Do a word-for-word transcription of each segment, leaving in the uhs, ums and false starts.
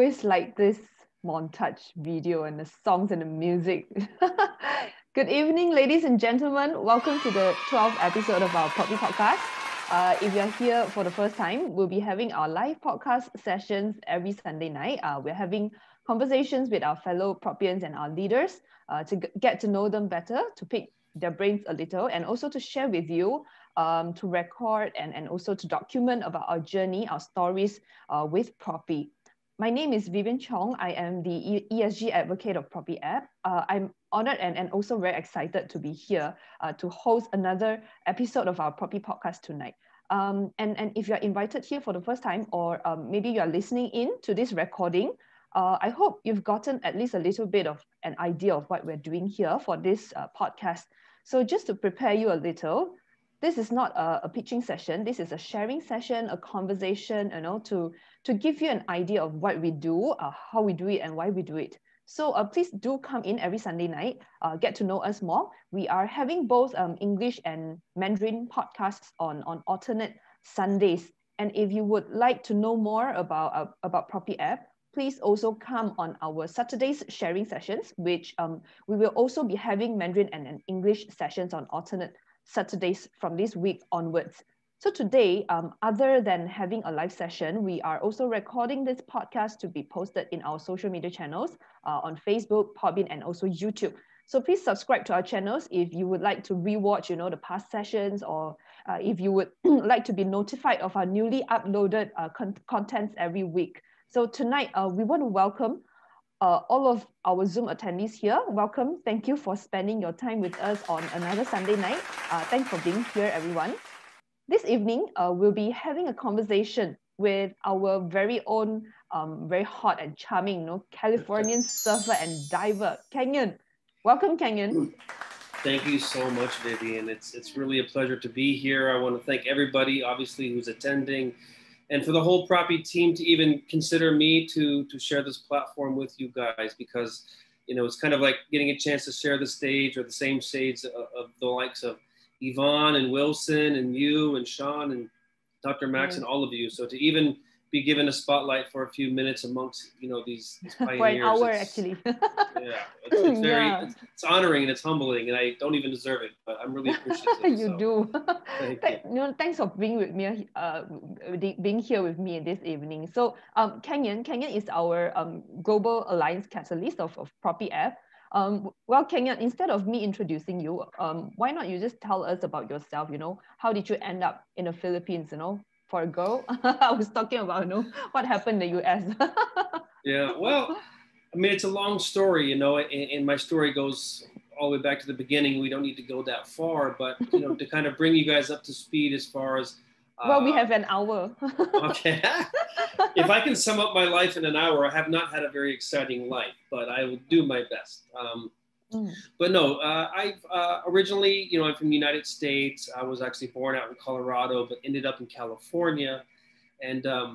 always like this montage video and the songs and the music. Good evening, ladies and gentlemen. Welcome to the twelfth episode of our Propy podcast. Uh, if you're here for the first time, we'll be having our live podcast sessions every Sunday night. Uh, we're having conversations with our fellow Propians and our leaders uh, to get to know them better, to pick their brains a little, and also to share with you, um, to record and, and also to document about our journey, our stories uh, with Propy. My name is Vivian Chong. I am the E S G advocate of Propy app. Uh, I'm honored and, and also very excited to be here uh, to host another episode of our Propy podcast tonight. Um, and, and if you're invited here for the first time, or um, maybe you're listening in to this recording, uh, I hope you've gotten at least a little bit of an idea of what we're doing here for this uh, podcast. So just to prepare you a little, this is not a, a pitching session. This is a sharing session, a conversation, you know, to, to give you an idea of what we do, uh, how we do it, and why we do it. So uh, please do come in every Sunday night, uh, get to know us more. We are having both um, English and Mandarin podcasts on, on alternate Sundays. And if you would like to know more about, uh, about Propy app, please also come on our Saturdays sharing sessions, which um, we will also be having Mandarin and, and English sessions on alternate Saturdays from this week onwards. So today, um, other than having a live session, we are also recording this podcast to be posted in our social media channels uh, on Facebook, Podbean, and also YouTube. So please subscribe to our channels if you would like to rewatch, you know, the past sessions, or uh, if you would like to be notified of our newly uploaded uh, con contents every week. So tonight, uh, we want to welcome Uh, all of our Zoom attendees here. Welcome. Thank you for spending your time with us on another Sunday night. Uh, thanks for being here, everyone. This evening, uh, we'll be having a conversation with our very own, um, very hot and charming, you know, Californian surfer and diver, Kenyon. Welcome, Kenyon. Thank you so much, Vivian. It's, it's really a pleasure to be here. I want to thank everybody, obviously, who's attending, and for the whole Propy team to even consider me to, to share this platform with you guys, because, you know, it's kind of like getting a chance to share the stage, or the same stage of, of the likes of Yvonne and Wilson and you and Sean and Doctor Max, mm-hmm. and all of you. So to even be given a spotlight for a few minutes amongst, you know, these, these pioneers. For an hour, it's, actually. Yeah, it's, it's very, yeah. It's, it's honoring and it's humbling, and I don't even deserve it, but I'm really appreciative. You so. Do. Thank Th you. No, thanks for being with me, uh, being here with me this evening. So, um, Kenyon, Kenyon is our um global alliance catalyst of, of Propy app. Um, well, Kenyon, instead of me introducing you, um, why not you just tell us about yourself? You know, how did you end up in the Philippines? You know. For a girl, I was talking about, you know, what happened in the U S Yeah, well, I mean, it's a long story, you know, and, and my story goes all the way back to the beginning. We don't need to go that far, but, you know, to kind of bring you guys up to speed as far as... Uh, well, we have an hour. Okay. If I can sum up my life in an hour, I have not had a very exciting life, but I will do my best. Um, mm. But no, uh, I uh, originally, you know, I'm from the United States. I was actually born out in Colorado, but ended up in California. And, um,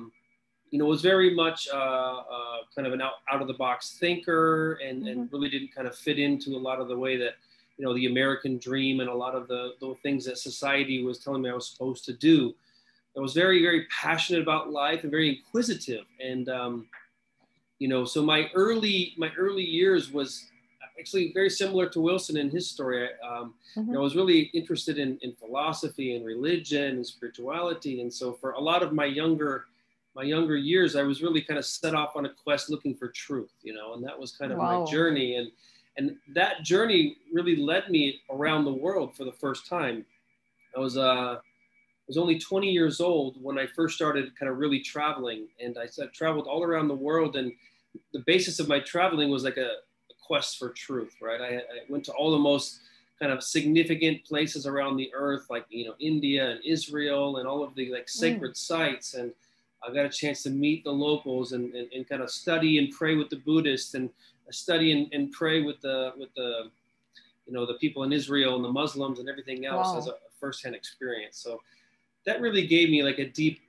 you know, was very much uh, uh, kind of an out, out of the box thinker, and, mm-hmm. and really didn't kind of fit into a lot of the way that, you know, the American dream and a lot of the, the things that society was telling me I was supposed to do. I was very, very passionate about life and very inquisitive. And, um, you know, so my early, my early years was actually very similar to Wilson in his story. Um, mm-hmm. you know, I was really interested in, in philosophy and religion and spirituality. And so for a lot of my younger, my younger years, I was really kind of set off on a quest looking for truth, you know, and that was kind of wow. my journey. And, and that journey really led me around the world for the first time. I was, uh, I was only twenty years old when I first started kind of really traveling. And I, I traveled all around the world. And the basis of my traveling was like a, quest for truth, right? I, I went to all the most kind of significant places around the earth, like, you know, India and Israel and all of the like sacred mm. sites. And I got a chance to meet the locals and, and, and kind of study and pray with the Buddhists, and study and, and pray with the, with the, you know, the people in Israel and the Muslims and everything else wow. as a firsthand experience. So that really gave me like a deep,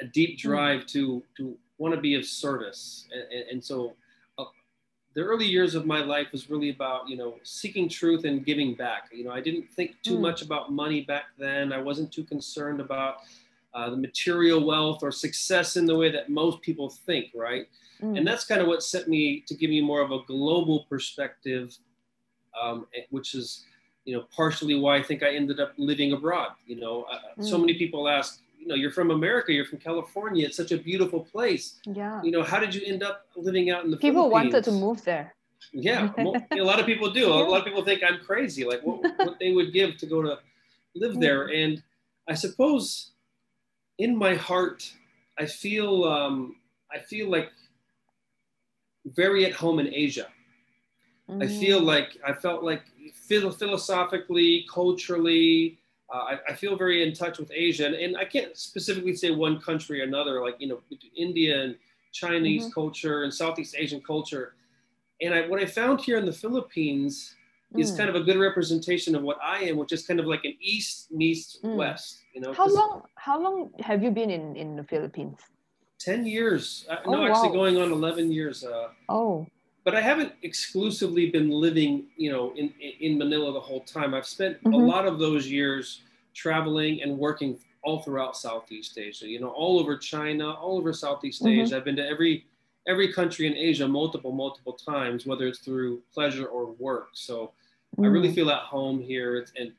a deep drive mm. to, to want to be of service. And, and, and so the early years of my life was really about, you know, seeking truth and giving back. You know, I didn't think too mm. much about money back then. I wasn't too concerned about uh, the material wealth or success in the way that most people think, right? Mm. And that's kind of what set me to give you more of a global perspective, um, which is, you know, partially why I think I ended up living abroad. You know, uh, mm. so many people ask, you know, you're from America, you're from California, it's such a beautiful place. Yeah. You know, how did you end up living out in the Philippines? People wanted to move there. Yeah, a lot of people do. A lot of people think I'm crazy, like what, what they would give to go to live there. And I suppose in my heart, I feel um, I feel like very at home in Asia. Mm-hmm. I feel like I felt like philosophically, culturally, uh, I, I feel very in touch with Asia. And, and I can't specifically say one country or another, like, you know, India and Chinese mm-hmm. culture and Southeast Asian culture. And I, what I found here in the Philippines is mm. kind of a good representation of what I am, which is kind of like an East meets mm. West. You know, how long? How long have you been in, in the Philippines? Ten years. Uh, oh, no, wow. Actually, going on eleven years. Uh, oh. But I haven't exclusively been living, you know, in in Manila the whole time. I've spent mm-hmm. a lot of those years traveling and working all throughout Southeast Asia. You know, all over China, all over Southeast mm-hmm. Asia. I've been to every. every country in Asia multiple, multiple times, whether it's through pleasure or work. So mm. I really feel at home here. It's, and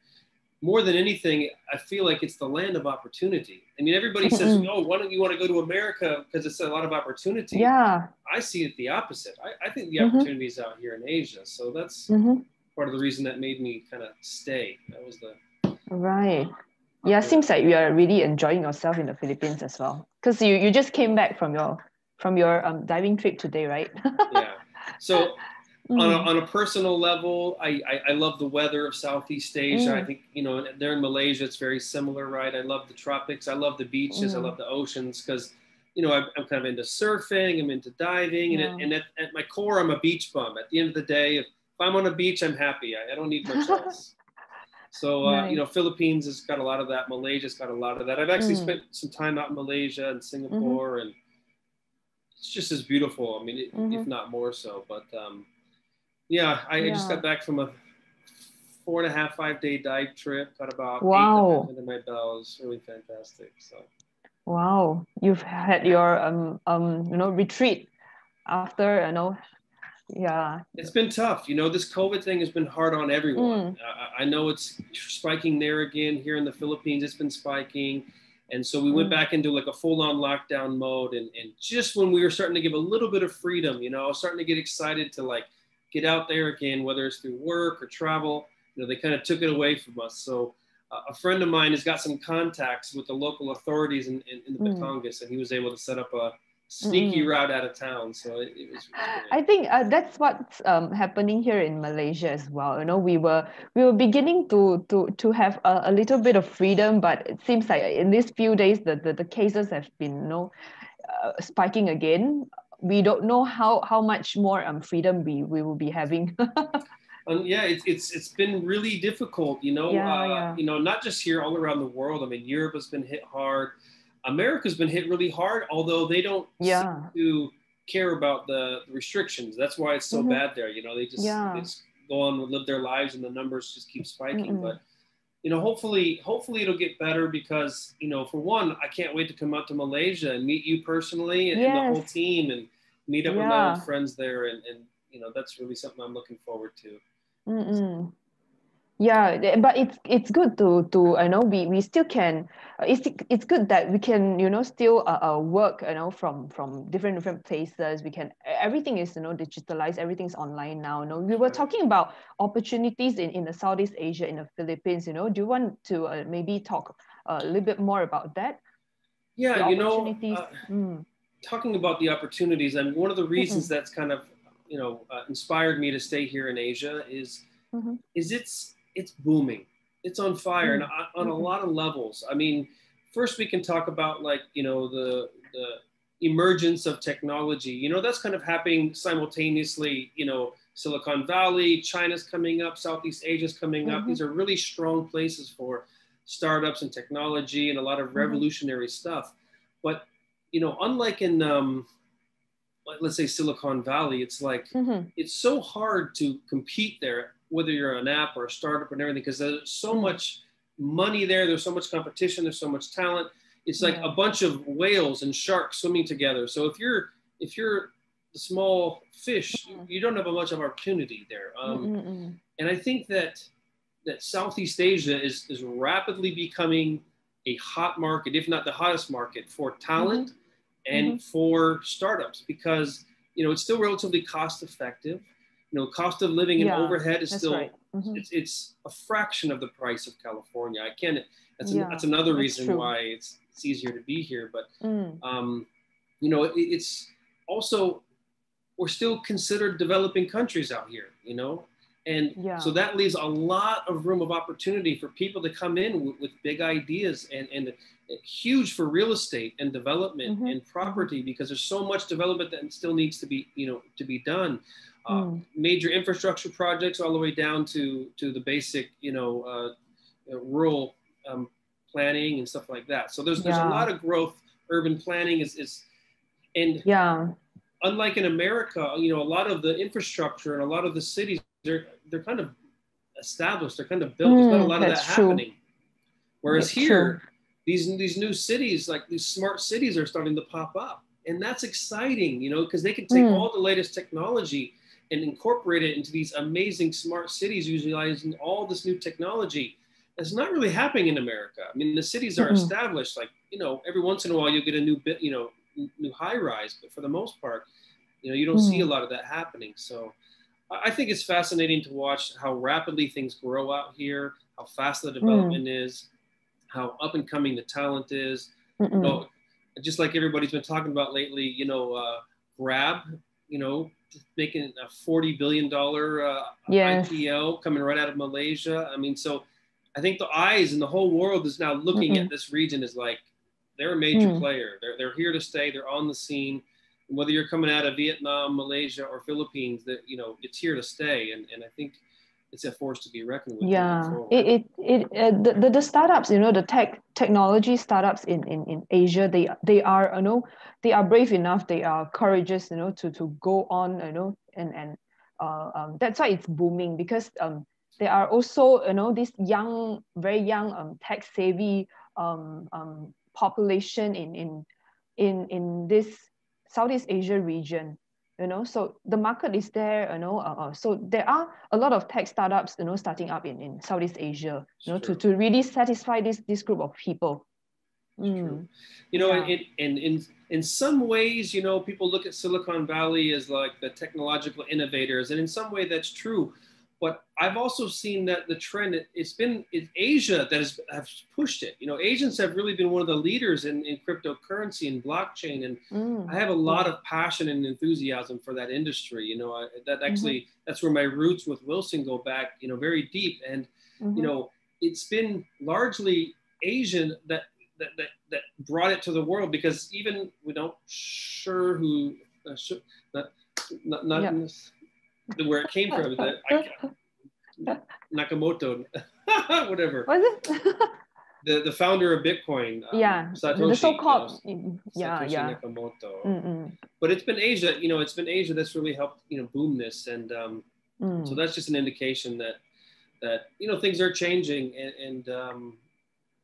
more than anything, I feel like it's the land of opportunity. I mean, everybody says, oh, why don't you want to go to America? Because it's a lot of opportunity. Yeah. I see it the opposite. I, I think the mm-hmm. opportunity is out here in Asia. So that's mm-hmm. part of the reason that made me kind of stay. That was the... Right. Yeah, it seems like you are really enjoying yourself in the Philippines as well. Because you, you just came back from your... from your um, diving trip today, right? Yeah. So mm. on, a, on a personal level, I, I, I love the weather of Southeast Asia. Mm. I think, you know, there in Malaysia, it's very similar, right? I love the tropics. I love the beaches. Mm. I love the oceans because, you know, I'm, I'm kind of into surfing. I'm into diving. Yeah. And, it, and at, at my core, I'm a beach bum. At the end of the day, if, if I'm on a beach, I'm happy. I, I don't need much else. So, uh, nice. You know, Philippines has got a lot of that. Malaysia's got a lot of that. I've actually mm. spent some time out in Malaysia and Singapore mm-hmm. and it's just as beautiful. I mean, it, mm-hmm. if not more so, but um, yeah, I, yeah, I just got back from a four and a half, five day dive trip. Got about wow. eight and a half into my bells. Really fantastic. So, wow, you've had your um um you know retreat after you know, yeah. It's been tough. You know, this COVID thing has been hard on everyone. Mm. Uh, I know it's spiking there again here in the Philippines. It's been spiking. And so we went back into like a full-on lockdown mode. And, and just when we were starting to give a little bit of freedom, you know, I was starting to get excited to like get out there again, whether it's through work or travel, you know, they kind of took it away from us. So uh, a friend of mine has got some contacts with the local authorities in, in, in the mm. Batangas, and he was able to set up a sneaky mm. route out of town. So it, it was really I think uh, that's what's um, happening here in Malaysia as well. You know, we were we were beginning to to to have a, a little bit of freedom, but it seems like in these few days the the, the cases have been you know uh, spiking again. We don't know how how much more um freedom we we will be having. Um, yeah, it's it's it's been really difficult. You know, yeah, uh, yeah. you know, not just here, all around the world. I mean, Europe has been hit hard. America's been hit really hard, although they don't yeah. seem to care about the restrictions. That's why it's so mm-hmm. bad there. You know, they just, yeah. they just go on and live their lives, and the numbers just keep spiking. Mm-mm. But you know, hopefully, hopefully it'll get better because you know, for one, I can't wait to come out to Malaysia and meet you personally and, yes. and the whole team and meet up yeah. with my old friends there. And, and you know, that's really something I'm looking forward to. Mm-mm. Yeah, but it's it's good to to I know we we still can it's it's good that we can you know still uh, uh work you know from from different different places. We can everything is you know digitalized, everything's online now. You know, we were talking about opportunities in in the Southeast Asia, in the Philippines. You know, do you want to uh, maybe talk a little bit more about that? Yeah, the you know, uh, mm. talking about the opportunities, I mean, one of the reasons mm-hmm. that's kind of you know uh, inspired me to stay here in Asia is mm-hmm. is it's It's booming. It's on fire mm-hmm. and on a lot of levels. I mean, first we can talk about like, you know, the, the emergence of technology, you know, that's kind of happening simultaneously, you know, Silicon Valley, China's coming up, Southeast Asia's coming mm-hmm. up. These are really strong places for startups and technology and a lot of revolutionary mm-hmm. stuff. But, you know, unlike in, um, let's say Silicon Valley, it's like, mm-hmm. it's so hard to compete there, whether you're an app or a startup and everything, because there's so much money there, there's so much competition, there's so much talent. It's like a bunch of whales and sharks swimming together. So if you're if you're a small fish, you, you don't have a much of opportunity there. Um, mm-hmm. And I think that that Southeast Asia is is rapidly becoming a hot market, if not the hottest market, for talent mm-hmm. and mm-hmm. for startups, because you know it's still relatively cost effective. You know, cost of living and yeah, overhead is still right. mm-hmm. it's it's a fraction of the price of California. I can't. That's, yeah, an, that's another reason that's why it's it's easier to be here. But mm. um, you know, it, it's also we're still considered developing countries out here. You know, and yeah. so that leaves a lot of room of opportunity for people to come in with, with big ideas and and huge for real estate and development mm-hmm. and property, because there's so much development that still needs to be you know to be done. Uh, mm. Major infrastructure projects, all the way down to to the basic, you know, uh, rural um, planning and stuff like that. So there's yeah. there's a lot of growth. Urban planning is is, and yeah, unlike in America, you know, a lot of the infrastructure and a lot of the cities they're they're kind of established, they're kind of built. Mm, there's not a lot of that true. happening. Whereas that's here, true. these these new cities, like these smart cities, are starting to pop up, and that's exciting, you know, because they can take mm. all the latest technology and incorporate it into these amazing smart cities utilizing all this new technology. That's not really happening in America. I mean, the cities are mm-hmm. established, like, you know, every once in a while you'll get a new bit, you know, new high rise, but for the most part, you know, you don't mm-hmm. see a lot of that happening. So I think it's fascinating to watch how rapidly things grow out here, how fast the development mm-hmm. is, how up and coming the talent is. Mm-mm. You know, just like everybody's been talking about lately, you know, uh, Grab, you know, making a forty billion dollars uh, yeah. I P O coming right out of Malaysia. I mean, so I think the eyes in the whole world is now looking mm-hmm. at this region as like, they're a major mm. player. They're, they're here to stay. They're on the scene. And whether you're coming out of Vietnam, Malaysia, or Philippines, that, you know, it's here to stay. And, and I think it's a force to be reckoned with. Yeah, it, it, it, uh, the, the, the startups, you know, the tech technology startups in, in, in Asia, they they are, you know, they are brave enough, they are courageous, you know, to, to go on, you know, and, and uh, um, that's why it's booming, because um, there are also, you know, this young, very young, um, tech savvy um, um, population in, in, in, in this Southeast Asia region. You know, so the market is there, you know, uh, so there are a lot of tech startups, you know, starting up in, in Southeast Asia, you know, to, to really satisfy this, this group of people. Mm. You know, yeah. and in in some ways, you know, people look at Silicon Valley as like the technological innovators, and in some way that's true. But I've also seen that the trend, it, it's been it's Asia that has have pushed it. You know, Asians have really been one of the leaders in, in cryptocurrency and blockchain. And mm. I have a lot of passion and enthusiasm for that industry. You know, I, that actually, mm-hmm. that's where my roots with Wilson go back, you know, very deep. And, mm-hmm. you know, it's been largely Asian that, that, that, that brought it to the world, because even we don't sure who, uh, sure, not, not, not yep. in this. Where it came from, the, I, Nakamoto, whatever. Was it? the the founder of Bitcoin. Um, yeah, Satoshi, the so-called. You know, yeah, Satoshi yeah. Nakamoto. Mm-mm. But it's been Asia, you know, it's been Asia that's really helped, you know, boom this, and um, mm. so that's just an indication that that you know things are changing, and, and um,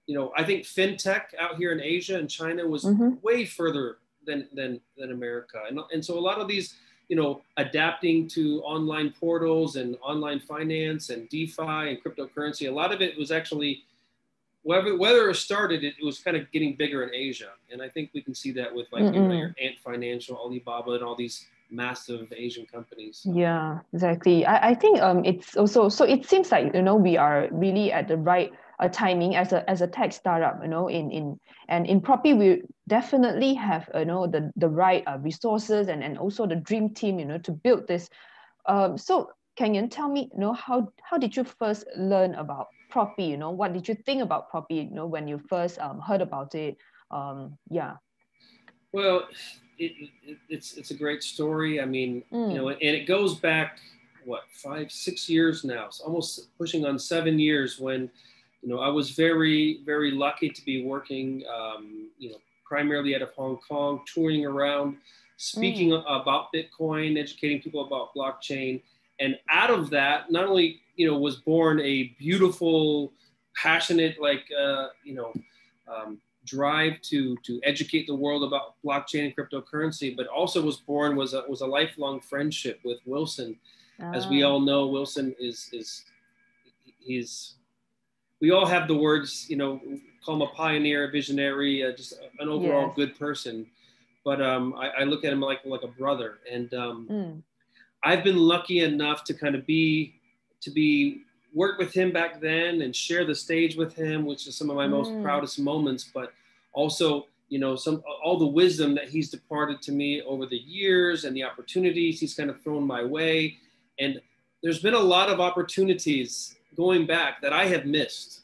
you know, I think fintech out here in Asia and China was mm-hmm. way further than than than America, and and so a lot of these. You know, adapting to online portals and online finance and DeFi and cryptocurrency. A lot of it was actually, whether, whether it started, it was kind of getting bigger in Asia. And I think we can see that with like you know, your Ant Financial, Alibaba, and all these massive Asian companies. So. Yeah, exactly. I, I think um, it's also, so it seems like, you know, we are really at the right uh, timing as a as a tech startup, you know, in, in and in Propy, we definitely have, you know, the, the right uh, resources and, and also the dream team, you know, to build this. Um, so Kenyon, tell me, you know, how, how did you first learn about Propy? You know, what did you think about Propy, you know, when you first um, heard about it? Um, yeah. Well, it, it, it's, it's a great story. I mean, mm. you know, and it goes back, what, five, six years now. It's almost pushing on seven years when, you know, I was very, very lucky to be working, um, you know, primarily out of Hong Kong, touring around, speaking mm. about Bitcoin, educating people about blockchain. And out of that, not only, you know, was born a beautiful, passionate, like, uh, you know, um, drive to to educate the world about blockchain and cryptocurrency, but also was born was a, was a lifelong friendship with Wilson. Oh. As we all know, Wilson is is he's we all have the words, you know, call him a pioneer, a visionary, uh, just an overall yes. good person. But um, I, I look at him like like a brother, and um, mm. I've been lucky enough to kind of be to be work with him back then and share the stage with him, which is some of my mm. most proudest moments. But also, you know, some all the wisdom that he's departed to me over the years and the opportunities he's kind of thrown my way, and there's been a lot of opportunities going back that I have missed.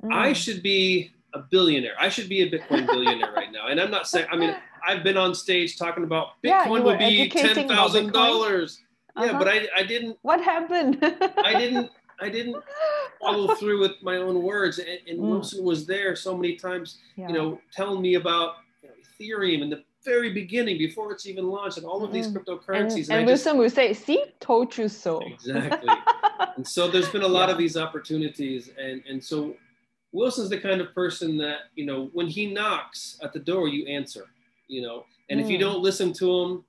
Mm. I should be a billionaire. I should be a Bitcoin billionaire right now. And I'm not saying, I mean, I've been on stage talking about Bitcoin yeah, would be ten thousand dollars. Uh-huh. Yeah, but I, I didn't. What happened? I didn't, I didn't follow through with my own words. And, and mm. Wilson was there so many times, yeah. you know, telling me about you know, Ethereum in the very beginning before it's even launched and all of these mm. cryptocurrencies. And, and, and Wilson just, will say, see, told you so. Exactly. And so there's been a lot yeah. of these opportunities. And, and so Wilson's the kind of person that, you know, when he knocks at the door, you answer, you know, and mm. if you don't listen to him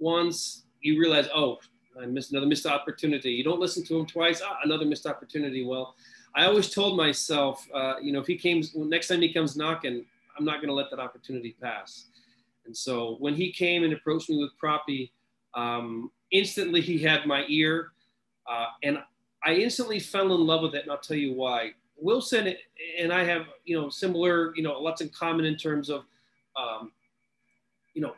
once, you realize, oh, I missed another missed opportunity. You don't listen to him twice, ah, another missed opportunity. Well, I always told myself, uh, you know, if he came, next time he comes knocking, I'm not going to let that opportunity pass. And so when he came and approached me with Propy, um, instantly he had my ear, uh, and I instantly fell in love with it. And I'll tell you why. Wilson and I have, you know, similar, you know, lots in common in terms of, um, you know,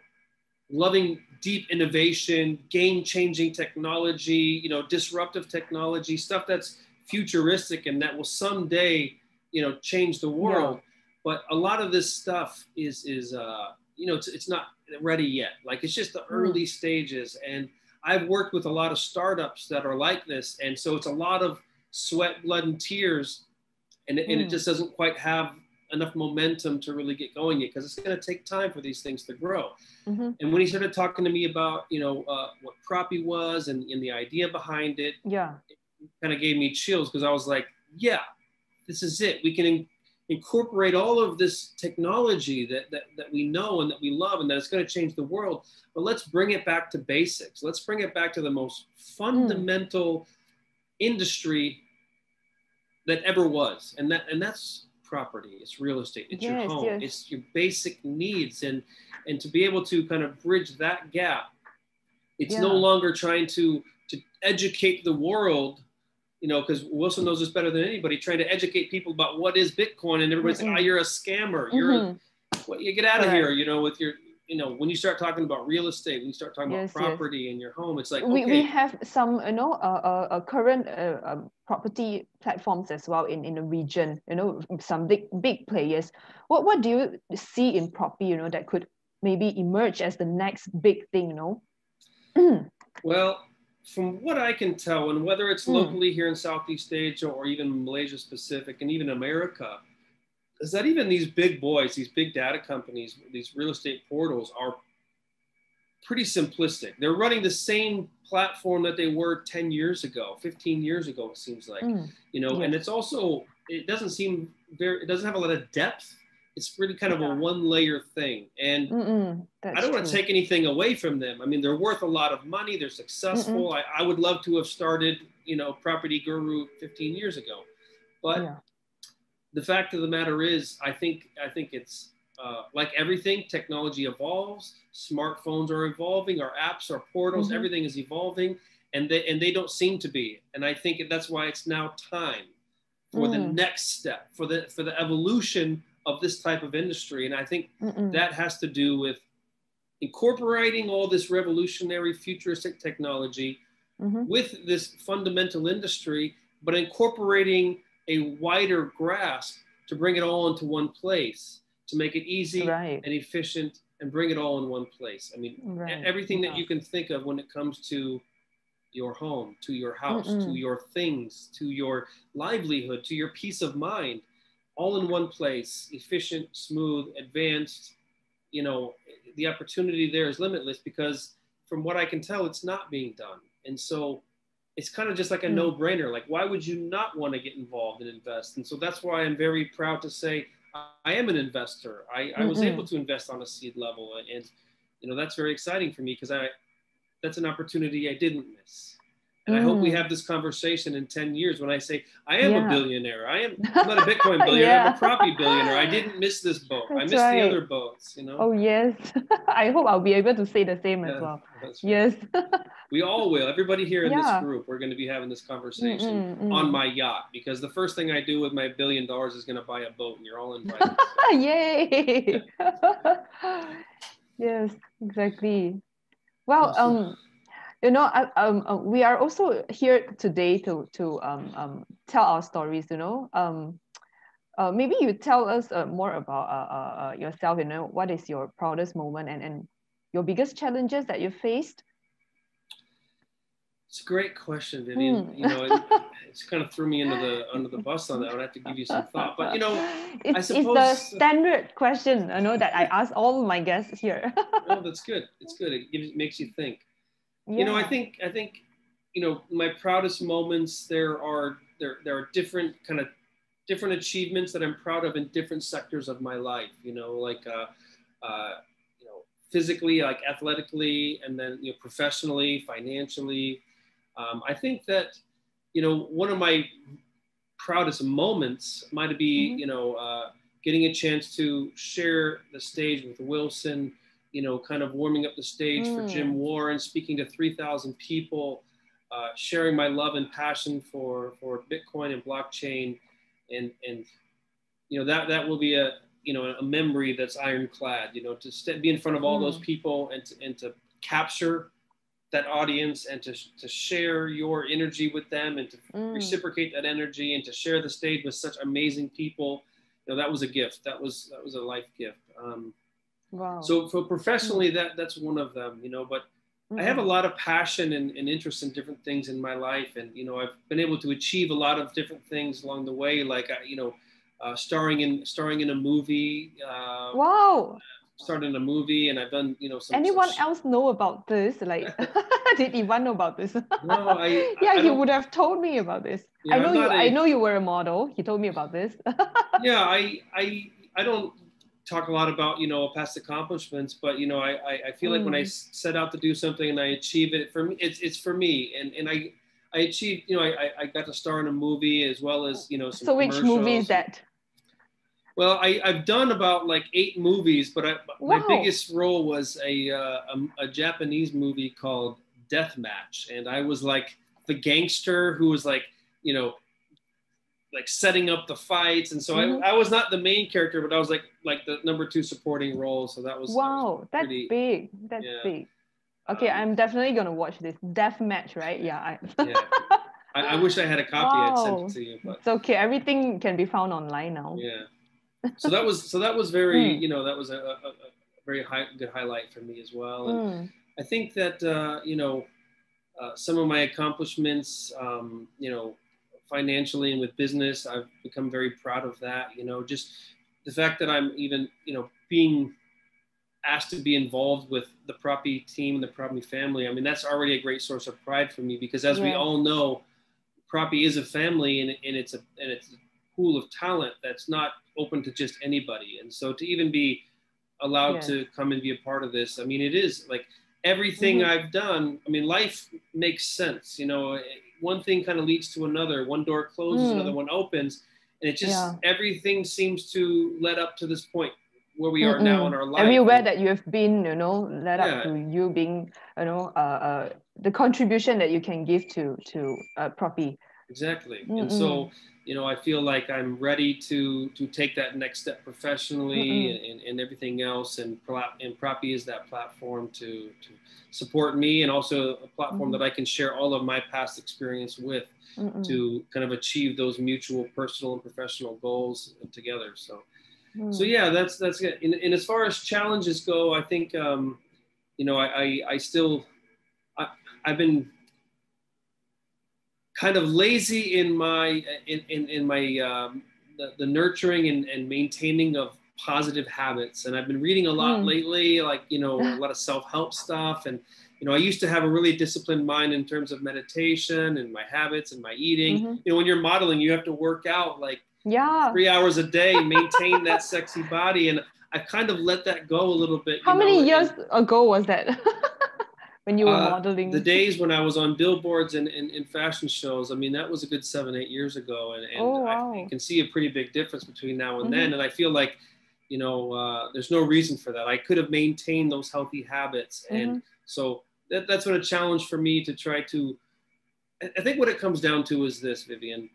loving deep innovation, game-changing technology, you know, disruptive technology, stuff that's futuristic and that will someday, you know, change the world. Yeah. But a lot of this stuff is, is uh, you know, it's, it's not ready yet. Like, it's just the early mm. stages. And I've worked with a lot of startups that are like this. And so it's a lot of sweat, blood, and tears. And it, mm. and it just doesn't quite have enough momentum to really get going yet, because it's going to take time for these things to grow. Mm-hmm. And when he started talking to me about, you know, uh, what Propy was and, and the idea behind it, yeah, it kind of gave me chills, because I was like, yeah, this is it. We can in- incorporate all of this technology that, that, that we know and that we love and that it's going to change the world. But let's bring it back to basics. Let's bring it back to the most fundamental mm. industry that ever was, and that and that's property. It's real estate. It's yes, your home. Yes. It's your basic needs, and and to be able to kind of bridge that gap, it's yeah. no longer trying to to educate the world, you know, because Wilson knows this better than anybody. Trying to educate people about what is Bitcoin, and everybody's mm-hmm. like, "Oh, you're a scammer. Mm-hmm. You're a, well, you get out of right. here." You know, with your you know, when you start talking about real estate, when you start talking yes, about property yes. and your home, it's like, okay. we, we have some, you know, uh, uh, current uh, uh, property platforms as well in, in the region, you know, some big, big players. What, what do you see in Propy, you know, that could maybe emerge as the next big thing, you know? Mm. Well, from what I can tell, and whether it's locally mm. here in Southeast Asia or even Malaysia specific, and even America, is that even these big boys, these big data companies, these real estate portals are pretty simplistic. They're running the same platform that they were ten years ago, fifteen years ago, it seems like, mm. you know, yes. and it's also, it doesn't seem very, it doesn't have a lot of depth. It's really kind yeah. of a one layer thing. And I don't want to take anything away from them. I mean, they're worth a lot of money. They're successful. I, I would love to have started, you know, Property Guru fifteen years ago, but yeah. the fact of the matter is, I think I think it's uh, like everything, technology evolves, smartphones are evolving, our apps, our portals, mm-hmm. everything is evolving, and they, and they don't seem to be. And I think that's why it's now time for mm. the next step, for the, for the evolution of this type of industry. And I think Mm-mm. that has to do with incorporating all this revolutionary futuristic technology mm-hmm. with this fundamental industry, but incorporating a wider grasp to bring it all into one place, to make it easy right. and efficient and bring it all in one place. I mean, right. everything yeah. that you can think of when it comes to your home, to your house, Mm-mm. to your things, to your livelihood, to your peace of mind, all in one place, efficient, smooth, advanced. You know, the opportunity there is limitless, because from what I can tell, it's not being done. And so it's kind of just like a mm. no-brainer. Like, why would you not want to get involved and invest? And so that's why I'm very proud to say I am an investor. I, I was mm-hmm. able to invest on a seed level. And, you know, that's very exciting for me because I, that's an opportunity I didn't miss. And mm. I hope we have this conversation in ten years when I say, I am yeah. a billionaire. I am I'm not a Bitcoin billionaire, yeah. I'm a Propy billionaire. I didn't miss this boat. That's I missed right. the other boats, you know? Oh, yes. I hope I'll be able to say the same yeah, as well. That's right. Yes. We all will. Everybody here in yeah. this group, we're going to be having this conversation mm, mm, mm. on my yacht, because the first thing I do with my billion dollars is going to buy a boat, and you're all invited. Yay. Yes, exactly. Well, awesome. um, you know, I, um, we are also here today to to um, um, tell our stories. You know, um, uh, maybe you tell us uh, more about uh, uh, yourself. You know, what is your proudest moment and and your biggest challenges that you faced? It's a great question, Vivian. Mm. You know, it, it's kind of threw me into the under the bus on that. I would have to give you some thought, but you know, it's, I suppose it's the standard question. I know that I ask all my guests here. No, that's good. It's good. It gives, makes you think. Yeah. You know, I think I think, you know, my proudest moments. There are there there are different kind of different achievements that I'm proud of in different sectors of my life. You know, like uh, uh, you know, physically, like athletically, and then you know, professionally, financially. Um, I think that, you know, one of my proudest moments might be, mm-hmm. you know, uh, getting a chance to share the stage with Wilson, you know, kind of warming up the stage mm. for Jim Warren, speaking to three thousand people, uh, sharing my love and passion for, for Bitcoin and blockchain. And, and, you know, that, that will be a, you know, a memory that's ironclad, you know, to st- be in front of all mm. those people and to, and to capture that audience and to, to share your energy with them and to mm. reciprocate that energy and to share the stage with such amazing people. You know, that was a gift. That was, that was a life gift. Um, wow. So for professionally, that that's one of them, you know, but mm-hmm. I have a lot of passion and, and interest in different things in my life. And, you know, I've been able to achieve a lot of different things along the way. Like, I, you know, uh, starring in, starring in a movie, uh, wow. started in a movie, and I've done, you know, some... Anyone some... else know about this? Like, did Yvonne know about this? No, I... yeah, I he would have told me about this. Yeah, I know you a... I know you were a model. He told me about this. Yeah, I, I I don't talk a lot about, you know, past accomplishments, but, you know, I, I, I feel mm. like when I set out to do something and I achieve it, for me, it's it's for me. And, and I, I achieved, you know, I, I got to star in a movie as well as, you know, some So which movie is that? Well, I, I've done about like eight movies, but I, wow. my biggest role was a, uh, a a Japanese movie called Deathmatch. And I was like the gangster who was like, you know, like setting up the fights. And so mm-hmm. I, I was not the main character, but I was like like the number two supporting role. So that was- Wow, that was pretty, that's big, that's yeah. big. Okay, um, I'm definitely gonna watch this. Deathmatch, right? Yeah. I... yeah. I, I wish I had a copy, wow. I'd send it to you. But... It's okay, everything can be found online now. Yeah. So that was so that was very mm. you know that was a, a, a very high, good highlight for me as well, and mm. I think that uh, you know uh, some of my accomplishments um, you know financially and with business, I've become very proud of that. You know, just the fact that I'm even you know being asked to be involved with the Propy team and the Propy family. I mean, that's already a great source of pride for me because as yeah. we all know, Propy is a family, and and it's a and it's a pool of talent that's not open to just anybody. And so to even be allowed yes. to come and be a part of this, I mean, it is like everything mm-hmm. I've done. I mean, life makes sense. You know, one thing kind of leads to another, one door closes, mm. another one opens. And it just, yeah. everything seems to led up to this point where we are mm-hmm. now in our life. Everywhere that you have been, you know, led yeah. up to you being, you know, uh, uh, the contribution that you can give to, to uh, Propy. Exactly. Mm-mm. And so, you know, I feel like I'm ready to to take that next step professionally and, and, and everything else. And, and Propy is that platform to, to support me, and also a platform mm-hmm. that I can share all of my past experience with Mm-mm. to kind of achieve those mutual personal and professional goals together. So, mm. so yeah, that's that's it. And, and as far as challenges go, I think, um, you know, I, I, I still, I, I've been... kind of lazy in my in in, in my um, the, the nurturing and, and maintaining of positive habits, and I've been reading a lot mm. lately, like you know a lot of self-help stuff. And you know I used to have a really disciplined mind in terms of meditation and my habits and my eating. Mm-hmm. You know when you're modeling, you have to work out like Yeah. Three hours a day, maintain that sexy body. And I kind of let that go a little bit. How you many know, years and, ago was that? When you were uh, modeling? The days when I was on billboards and in fashion shows, I mean, that was a good seven, eight years ago. And, and oh, wow. I can see a pretty big difference between now and mm-hmm. then. And I feel like, you know, uh, there's no reason for that. I could have maintained those healthy habits. Mm-hmm. And so that, that's been a challenge for me to try to, I think what it comes down to is this, Vivian,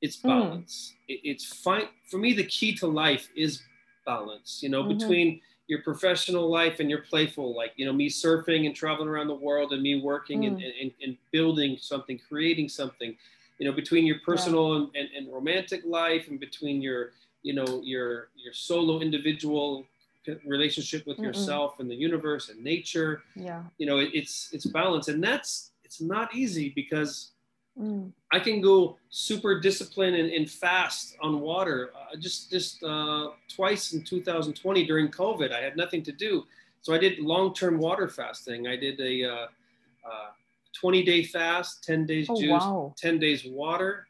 it's balance. Mm. It, it's fine. For me, the key to life is balance, you know, mm-hmm. between your professional life and your playful life, you know, me surfing and traveling around the world and me working mm. and, and, and building something, creating something, you know, between your personal yeah. and, and, and romantic life and between your, you know, your, your solo individual relationship with Mm-mm. yourself and the universe and nature. Yeah. You know, it, it's, it's balance. And that's, it's not easy because mm. I can go super disciplined and, and fast on water. Uh, just just uh, twice in two thousand twenty during COVID, I had nothing to do. So I did long-term water fasting. I did a uh, uh, twenty-day fast, ten days oh, juice, wow. ten days water.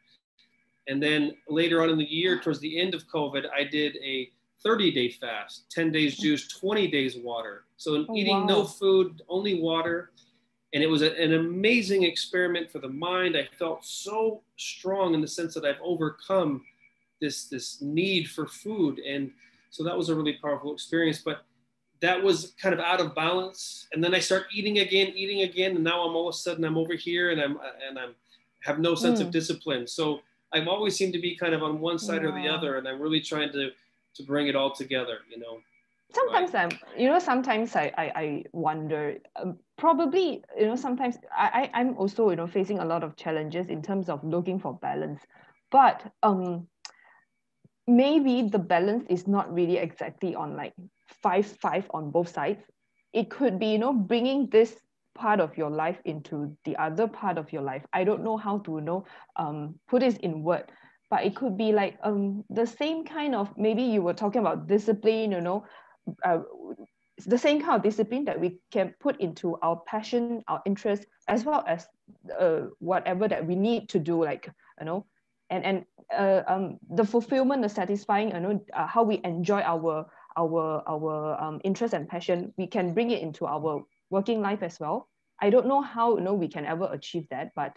And then later on in the year, towards the end of COVID, I did a thirty-day fast, ten days juice, twenty days water. So oh, eating wow. no food, only water. And it was a, an amazing experiment for the mind. I felt so strong in the sense that I've overcome this, this need for food. And so that was a really powerful experience, but that was kind of out of balance. And then I start eating again, eating again. And now I'm all of a sudden I'm over here and I'm, and I'm have no sense mm. of discipline. So I've always seemed to be kind of on one side yeah. or the other. And I'm really trying to, to bring it all together, you know. Sometimes I'm, you know, sometimes I, I, I wonder, um, probably, you know, sometimes I, I, I'm also, you know, facing a lot of challenges in terms of looking for balance, but um, maybe the balance is not really exactly on like five, five on both sides. It could be, you know, bringing this part of your life into the other part of your life. I don't know how to, you know, um, put this in word. But it could be like um the same kind of, maybe you were talking about discipline, you know, uh, the same kind of discipline that we can put into our passion, our interest, as well as uh, whatever that we need to do, like, you know, and, and uh, um, the fulfillment, the satisfying, you know, uh, how we enjoy our, our, our um, interest and passion, we can bring it into our working life as well. I don't know how, you know, we can ever achieve that, but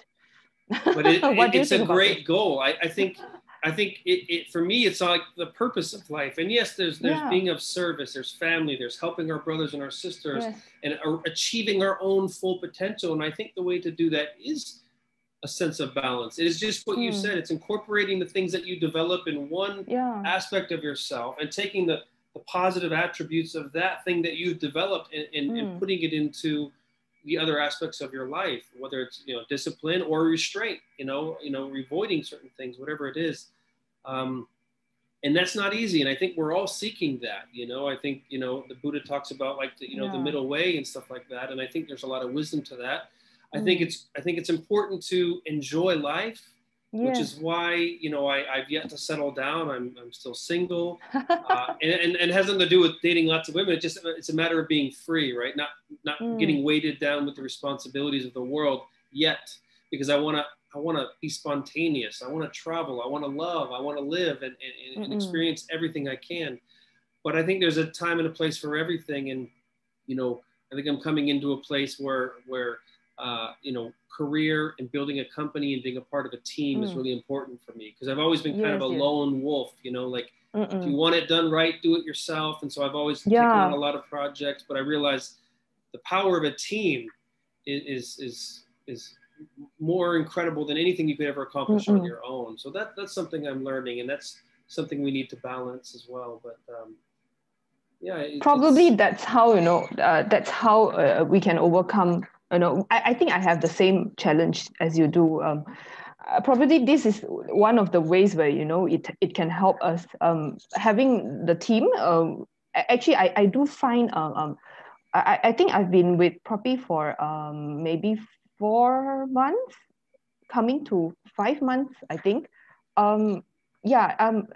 but it, it, it's a great it? goal. I, I think, I think it, it, for me, it's like the purpose of life. And yes, there's, there's yeah. being of service, there's family, there's helping our brothers and our sisters yes. and uh, achieving our own full potential. And I think the way to do that is a sense of balance. It is just what mm. you said. It's incorporating the things that you develop in one yeah. aspect of yourself and taking the, the positive attributes of that thing that you've developed and, and, mm. and putting it into the other aspects of your life, whether it's, you know, discipline or restraint, you know, you know, avoiding certain things, whatever it is. Um, and that's not easy. And I think we're all seeking that, you know, I think, you know, the Buddha talks about like, the, you know, yeah. the middle way and stuff like that. And I think there's a lot of wisdom to that. I mm. think it's, I think it's important to enjoy life, yeah. which is why, you know, I, I've yet to settle down. I'm, I'm still single, uh, and, and, and it has nothing to do with dating lots of women. It just, it's a matter of being free, right? Not, not mm. getting weighted down with the responsibilities of the world yet, because I want to, I want to be spontaneous. I want to travel. I want to love. I want to live and, and, and experience everything I can. But I think there's a time and a place for everything. And, you know, I think I'm coming into a place where, where, Uh, you know, career and building a company and being a part of a team mm. is really important for me, because I've always been kind yes, of a yes. lone wolf, you know, like Mm-mm. if you want it done right, do it yourself. And so I've always yeah. taken on a lot of projects, but I realized the power of a team is, is, is, is more incredible than anything you could ever accomplish Mm-mm. on your own. So that, that's something I'm learning, and that's something we need to balance as well. But um, yeah. It, Probably that's how, you know, uh, that's how uh, we can overcome. You know, I, I think I have the same challenge as you do. Um, uh, probably this is one of the ways where, you know, it, it can help us. Um, having the team, um, actually, I, I do find, um, um, I, I think I've been with Propy for um, maybe four months, coming to five months, I think. Um, yeah, um,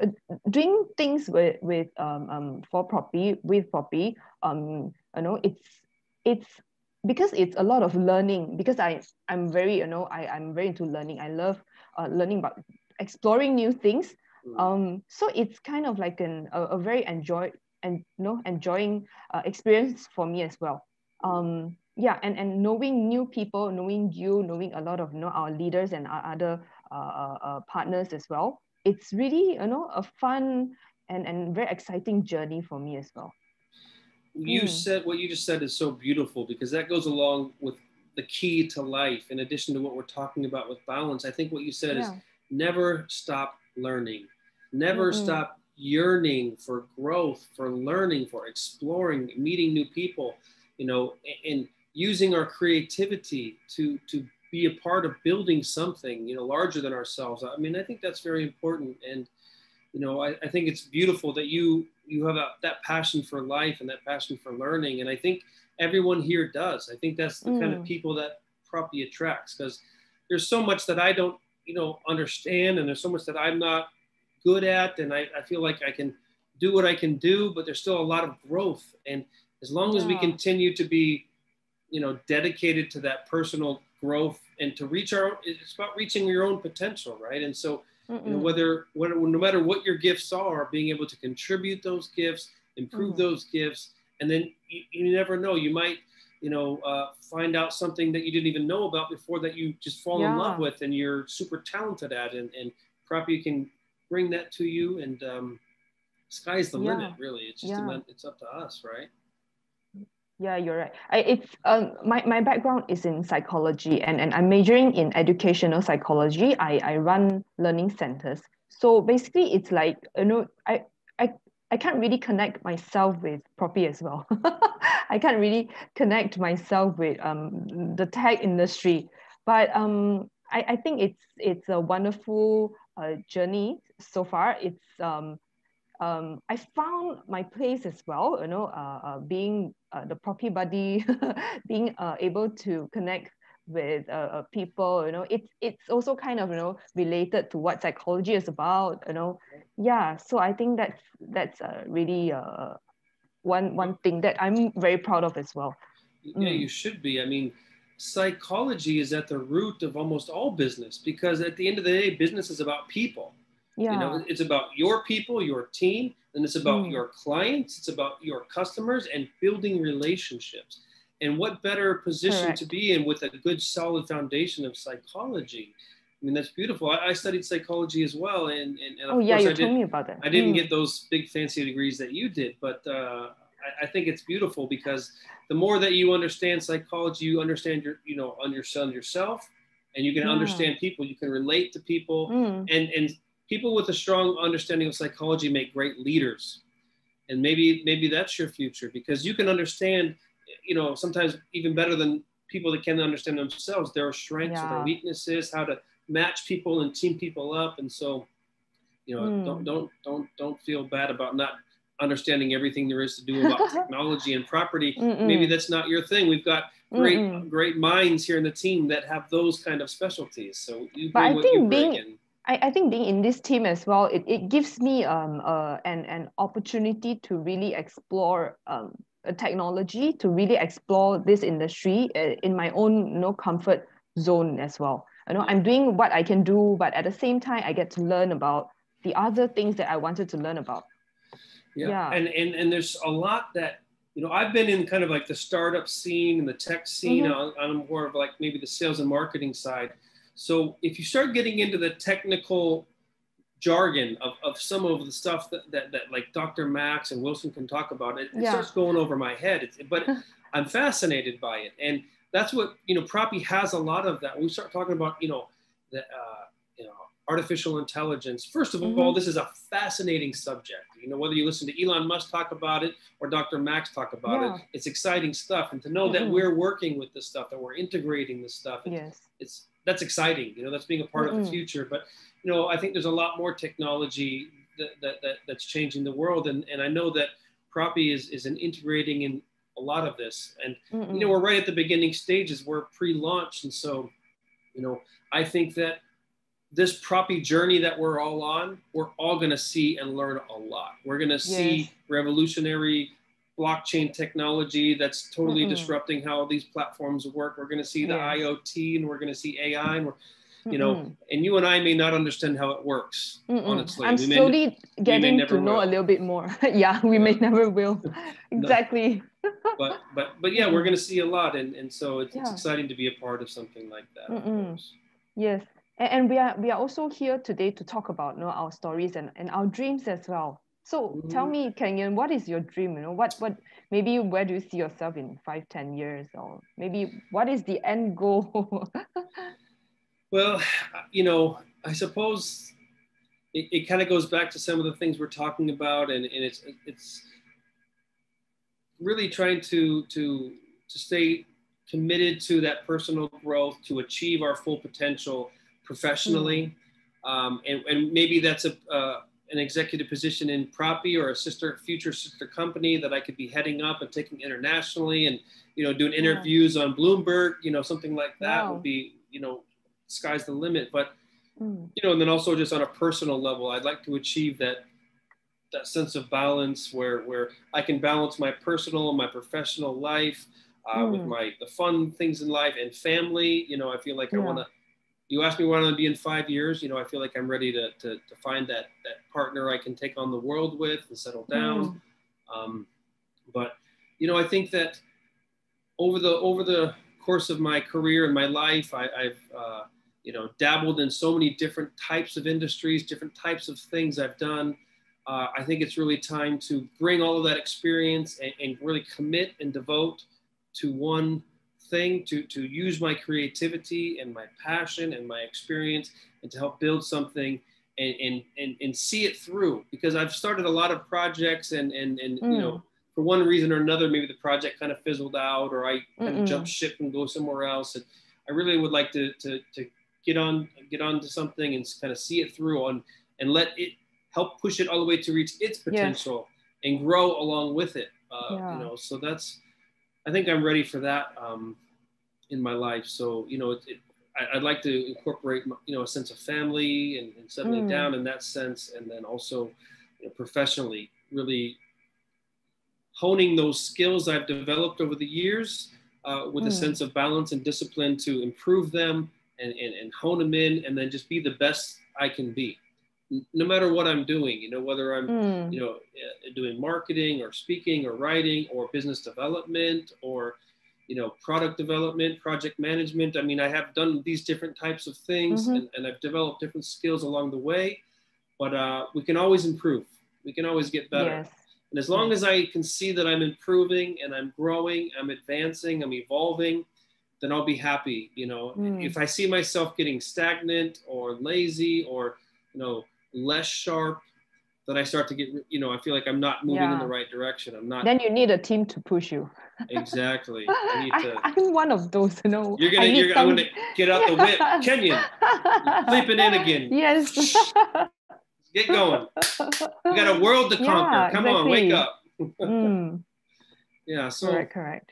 doing things with, with um, um, for Propy, with Propy, um, you know, it's, it's, because it's a lot of learning, because I, I'm very, you know, I, I'm very into learning. I love uh, learning about exploring new things. Mm. Um, so it's kind of like an a, a very enjoy and no enjoying uh, experience for me as well. Um, yeah, and and knowing new people, knowing you, knowing a lot of you know our leaders and our other uh, uh, partners as well. It's really you know a fun and and very exciting journey for me as well. You mm. said what you just said is so beautiful, because that goes along with the key to life. In addition to what we're talking about with balance, I think what you said yeah. is never stop learning, never mm-hmm. stop yearning for growth, for learning, for exploring, meeting new people, you know, and using our creativity to to be a part of building something, you know, larger than ourselves. I mean, I think that's very important. And you know, I, I think it's beautiful that you you have that, that passion for life and that passion for learning. And I think everyone here does. I think that's the mm. kind of people that Propy attracts, because there's so much that I don't, you know, understand. And there's so much that I'm not good at. And I, I feel like I can do what I can do, but there's still a lot of growth. And as long yeah. as we continue to be, you know, dedicated to that personal growth and to reach our, it's about reaching your own potential, right? And so you know, whether, whether, no matter what your gifts are, being able to contribute those gifts, improve mm-hmm. those gifts, and then you, you never know, you might, you know, uh, find out something that you didn't even know about before that you just fall yeah. in love with and you're super talented at, and, and Propy can bring that to you, and um, sky's the yeah. limit, really. It's just, yeah. a, it's up to us, right? Yeah, you're right. I, it's um, my, my background is in psychology, and, and I'm majoring in educational psychology. I, I run learning centers. So basically it's like, you know, I I, I can't really connect myself with Propy as well. I can't really connect myself with um, the tech industry. But um, I, I think it's it's a wonderful uh, journey so far. It's um, Um, I found my place as well, you know, uh, uh, being uh, the Propy buddy, being uh, able to connect with uh, uh, people, you know, it's it's also kind of, you know, related to what psychology is about, you know. Yeah, so I think that's, that's uh, really uh, one, one thing that I'm very proud of as well. Mm. Yeah, you should be. I mean, psychology is at the root of almost all business, because at the end of the day, business is about people. Yeah. You know, it's about your people, your team, and it's about mm. your clients, it's about your customers, and building relationships. And what better position Correct. To be in with a good solid foundation of psychology? I mean, that's beautiful. I, I studied psychology as well, and, and, and of oh, yeah, course you I told me about that. I didn't mm. get those big fancy degrees that you did, but uh, I, I think it's beautiful, because the more that you understand psychology, you understand your, you know, understand yourself, and you can yeah. understand people, you can relate to people, mm. and and people with a strong understanding of psychology make great leaders. And maybe maybe that's your future, because you can understand, you know, sometimes even better than people that can understand themselves, their strengths yeah. or their weaknesses, how to match people and team people up. And so, you know, mm. don't don't don't don't feel bad about not understanding everything there is to do about technology and property. Mm-mm. Maybe that's not your thing. We've got great Mm-mm. great minds here in the team that have those kind of specialties. So you bring what you bring in. I, I think being in this team as well, it, it gives me um uh, an, an opportunity to really explore um a technology, to really explore this industry uh, in my own you know, comfort zone as well. You know, I'm doing what I can do, but at the same time, I get to learn about the other things that I wanted to learn about. Yeah, yeah. And, and, and there's a lot that, you know, I've been in kind of like the startup scene and the tech scene mm-hmm. on, on more of like maybe the sales and marketing side. So if you start getting into the technical jargon of, of some of the stuff that, that, that like Doctor Max and Wilson can talk about, it, it yeah. starts going over my head. It's, but I'm fascinated by it. And that's what, you know, Propy has a lot of that. When we start talking about, you know, the, uh, you know, artificial intelligence. First of mm-hmm. all, this is a fascinating subject. You know, whether you listen to Elon Musk talk about it or Doctor Max talk about yeah. it, it's exciting stuff. And to know mm-hmm. that we're working with this stuff, that we're integrating this stuff, it's, yes. it's that's exciting, you know, that's being a part mm-hmm. of the future. But, you know, I think there's a lot more technology that, that, that that's changing the world. And, and I know that Propy is, is an integrating in a lot of this. And, mm-hmm. you know, we're right at the beginning stages, we're pre-launch. And so, you know, I think that this Propy journey that we're all on, we're all gonna see and learn a lot. We're gonna yes. see revolutionary blockchain technology that's totally mm-hmm. disrupting how these platforms work. We're going to see the yeah. I O T, and we're going to see A I, and we're, you know, mm-hmm. and you and I may not understand how it works. Mm-mm. Honestly, I'm we slowly may, getting to know will. a little bit more. yeah, we may never will. Exactly. No. But but but yeah, we're going to see a lot, and and so it's, yeah. it's exciting to be a part of something like that. Yes, and, and we are we are also here today to talk about, you know, our stories and and our dreams as well. So mm-hmm. tell me, Kenyon, what is your dream? You know, what what maybe where do you see yourself in five, ten years, or maybe what is the end goal? Well, you know, I suppose it, it kind of goes back to some of the things we're talking about, and, and it's it's really trying to to to stay committed to that personal growth, to achieve our full potential professionally, mm-hmm. um, and and maybe that's a uh, an executive position in Propy or a sister future sister company that I could be heading up and taking internationally, and you know doing interviews yeah. on Bloomberg, you know something like that wow. would be you know. Sky's the limit, but you know, and then also just on a personal level, I'd like to achieve that that sense of balance where where I can balance my personal and my professional life uh, mm. with my the fun things in life and family. You know, I feel like yeah. I want to. You asked me where I want to be in five years. You know, I feel like I'm ready to to, to find that that partner I can take on the world with and settle down. Mm. Um, but you know, I think that over the over the course of my career and my life, I, I've uh, you know, dabbled in so many different types of industries, different types of things I've done. Uh, I think it's really time to bring all of that experience and, and really commit and devote to one thing, to, to use my creativity and my passion and my experience and to help build something and, and, and, and see it through. Because I've started a lot of projects and, and, and mm. you know, for one reason or another, maybe the project kind of fizzled out or I kind Mm-mm. of jump ship and go somewhere else. And I really would like to, to, to get on get on to something and kind of see it through on and let it help push it all the way to reach its potential yes. and grow along with it uh, yeah. you know so that's I think I'm ready for that um in my life. So you know it, it, I, I'd like to incorporate you know a sense of family and, and settling mm. down in that sense, and then also you know, professionally really honing those skills I've developed over the years uh, with mm. a sense of balance and discipline to improve them And, and, and hone them in, and then just be the best I can be, no matter what I'm doing, you know, whether I'm, mm. you know, doing marketing or speaking or writing or business development or, you know, product development, project management. I mean, I have done these different types of things mm-hmm. and, and I've developed different skills along the way, but uh, we can always improve. We can always get better. Yes. And as long yes. as I can see that I'm improving and I'm growing, I'm advancing, I'm evolving, then I'll be happy, you know. Mm. If I see myself getting stagnant or lazy or, you know, less sharp, then I start to get, you know, I feel like I'm not moving yeah. in the right direction. I'm not. Then you need a team to push you. Exactly. I need to... I, I'm one of those, you know. You're gonna, you're some... gonna get out the whip, Kenyon. Sleeping in again. Yes. Get going. We got a world to conquer. Yeah, Come exactly. on, wake up. mm. Yeah. So. Correct. Correct.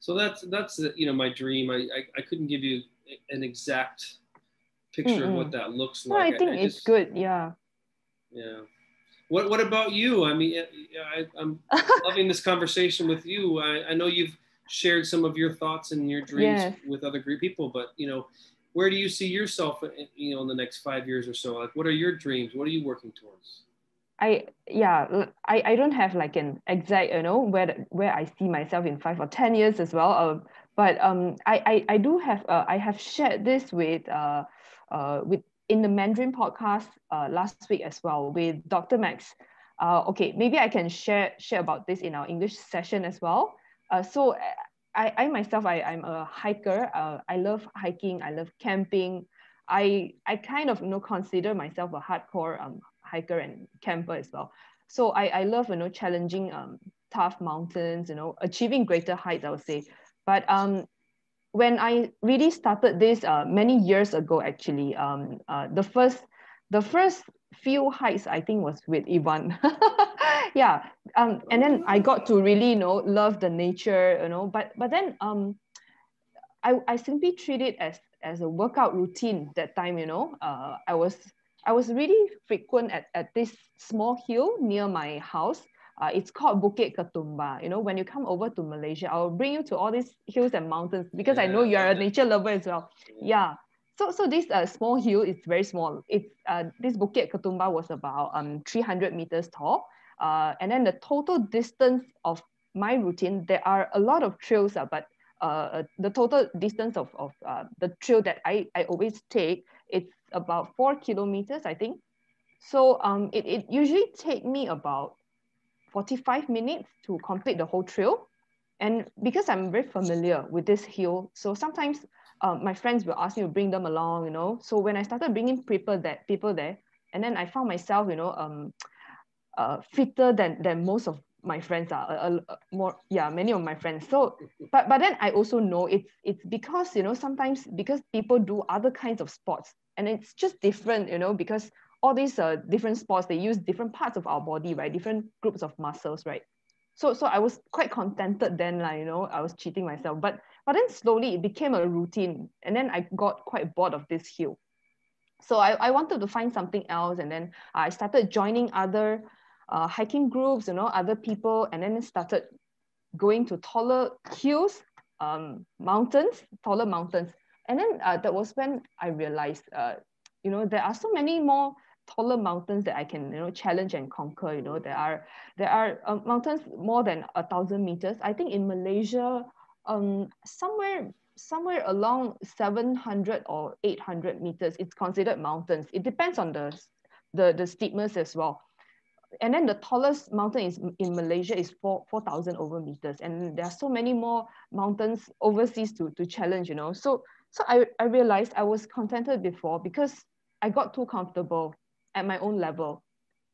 So that's, that's you know, my dream. I, I, I couldn't give you an exact picture Mm-mm. of what that looks like. No, I think I, I it's just, good, yeah. Yeah. What What about you? I mean, I, I'm loving this conversation with you. I, I know you've shared some of your thoughts and your dreams yes. with other great people, but, you know, where do you see yourself, in, you know, in the next five years or so? Like, what are your dreams? What are you working towards? I yeah I, I don't have like an exact you know where where I see myself in five or ten years as well. Uh, but um I I, I do have uh, I have shared this with uh uh with in the Mandarin podcast uh last week as well with Doctor Max. Uh okay maybe I can share share about this in our English session as well. Uh so I I myself I I'm a hiker. Uh I love hiking. I love camping. I I kind of you know consider myself a hardcore um. hiker and camper as well. So I, I love, you know, challenging um, tough mountains, you know, achieving greater heights, I would say. But um, when I really started this uh, many years ago, actually, um, uh, the first the first few hikes, I think, was with Yvonne. yeah. Um, and then I got to really, you know, love the nature, you know, but but then um, I, I simply treat it as, as a workout routine that time, you know, uh, I was I was really frequent at, at this small hill near my house. Uh, it's called Bukit Ketumbar. You know, when you come over to Malaysia, I'll bring you to all these hills and mountains because yeah. I know you're a nature lover as well. Yeah. So, so this uh, small hill is very small. It's uh, this Bukit Ketumbar was about um three hundred meters tall. Uh, and then the total distance of my routine, there are a lot of trails, uh, but uh, the total distance of, of uh, the trail that I, I always take, it's about four kilometers, I think. So um, it, it usually takes me about forty-five minutes to complete the whole trail. And because I'm very familiar with this hill, so sometimes uh, my friends will ask me to bring them along, you know. So when I started bringing people that people there, and then I found myself, you know, um, uh, fitter than than most of my friends are. Uh, uh, more, yeah, many of my friends. So, but but then I also know it's it's because, you know, sometimes because people do other kinds of sports, and it's just different, you know, because all these uh, different sports, they use different parts of our body, right? Different groups of muscles, right? So, so I was quite contented then, like, you know, I was cheating myself. But, but then slowly it became a routine. And then I got quite bored of this hill. So I, I wanted to find something else. And then I started joining other uh, hiking groups, you know, other people. And then started going to taller hills, um, mountains, taller mountains. And then uh, that was when I realized, uh, you know, there are so many more taller mountains that I can, you know, challenge and conquer. You know, there are there are uh, mountains more than a thousand meters. I think in Malaysia, um, somewhere somewhere along seven hundred or eight hundred meters, it's considered mountains. It depends on the the the steepness as well. And then the tallest mountain is in Malaysia is four four thousand over meters. And there are so many more mountains overseas to to challenge. You know, so so I I realized I was contented before because I got too comfortable at my own level,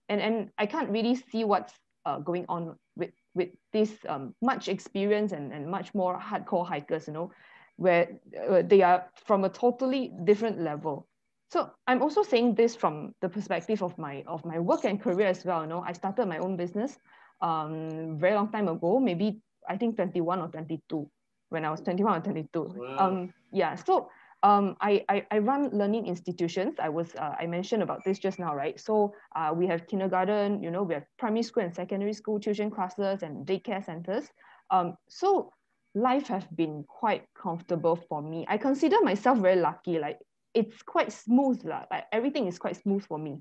and and I can't really see what's uh, going on with with this um, much experience and, and much more hardcore hikers, you know, where uh, they are from a totally different level. So I'm also saying this from the perspective of my of my work and career as well. You know, I started my own business um very long time ago, maybe I think twenty-one or twenty-two, when I was twenty-one or twenty-two. Wow. Um yeah, so Um, I, I, I run learning institutions. I was uh, I mentioned about this just now, right? So uh, we have kindergarten, you know, we have primary school and secondary school tuition classes and daycare centers. Um, so life has been quite comfortable for me. I consider myself very lucky. Like it's quite smooth, like, like everything is quite smooth for me.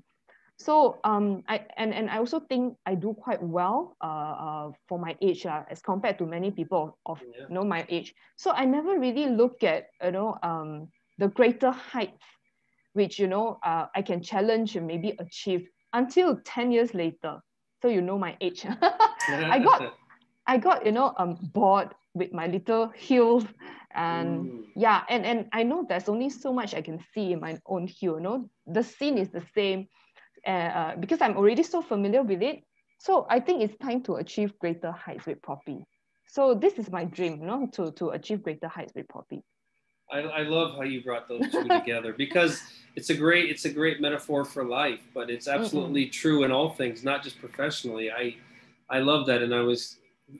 So um, I and and I also think I do quite well uh, uh for my age uh, as compared to many people of yeah. you know my age. So I never really look at you know um the greater heights, which you know uh, I can challenge and maybe achieve until ten years later. So you know my age. I got I got you know um bored with my little hills, and mm. yeah, and and I know there's only so much I can see in my own hill. You know the scene is the same. Uh, because I'm already so familiar with it. So I think it's time to achieve greater heights with Propy. So this is my dream, you know, to, to achieve greater heights with Propy. I, I love how you brought those two together, because it's a great, it's a great metaphor for life, but it's absolutely mm-hmm. true in all things, not just professionally. I, I love that. And I was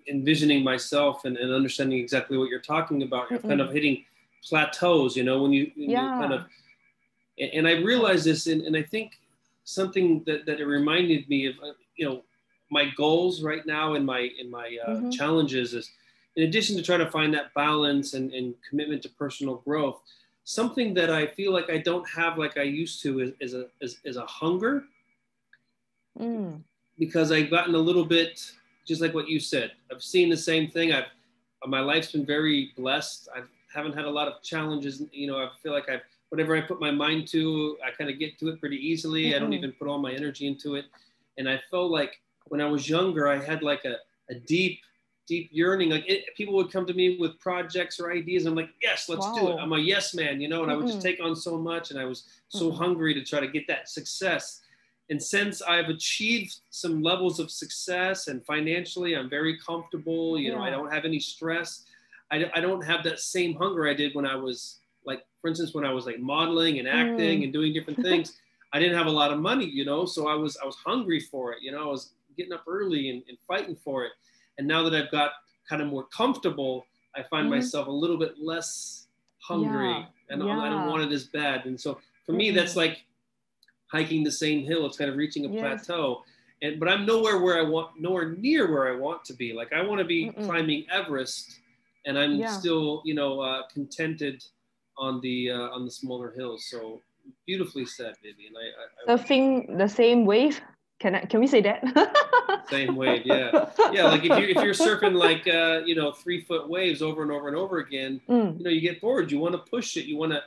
envisioning myself and, and understanding exactly what you're talking about. You're mm-hmm. kind of hitting plateaus, you know, when you, when yeah. you kind of, and, and I realized this, and, and I think, something that, that it reminded me of, you know, my goals right now and my in my uh, mm-hmm. challenges is, in addition to trying to find that balance and, and commitment to personal growth, something that I feel like I don't have like I used to is, is, a, is, is a hunger. Mm. Because I've gotten a little bit, just like what you said, I've seen the same thing. I've my life's been very blessed. I haven't had a lot of challenges. You know, I feel like I've whatever I put my mind to, I kind of get to it pretty easily. Mm-hmm. I don't even put all my energy into it. And I felt like when I was younger, I had like a, a deep, deep yearning. Like it, people would come to me with projects or ideas. I'm like, yes, let's wow. do it. I'm a yes man, you know, and mm-hmm. I would just take on so much. And I was so mm-hmm. hungry to try to get that success. And since I've achieved some levels of success and financially, I'm very comfortable. You yeah. know, I don't have any stress. I, I don't have that same hunger I did when I was like, for instance, when I was like modeling and acting mm. and doing different things, I didn't have a lot of money, you know, so I was I was hungry for it, you know, I was getting up early and, and fighting for it. And now that I've got kind of more comfortable, I find mm. myself a little bit less hungry yeah. and yeah. I don't want it as bad. And so for me, mm-hmm. that's like hiking the same hill. It's kind of reaching a yes. plateau. And but I'm nowhere where I want, nowhere near where I want to be. Like I want to be Mm-mm. climbing Everest, and I'm yeah. still, you know, uh, contented on the uh, on the smaller hills. So beautifully said, Vivian. I, I, Surfing I, the same wave. Can I, can we say that? Same wave, yeah, yeah. Like if you if you're surfing like uh, you know three foot waves over and over and over again, mm. you know you get bored. You want to push it. You want to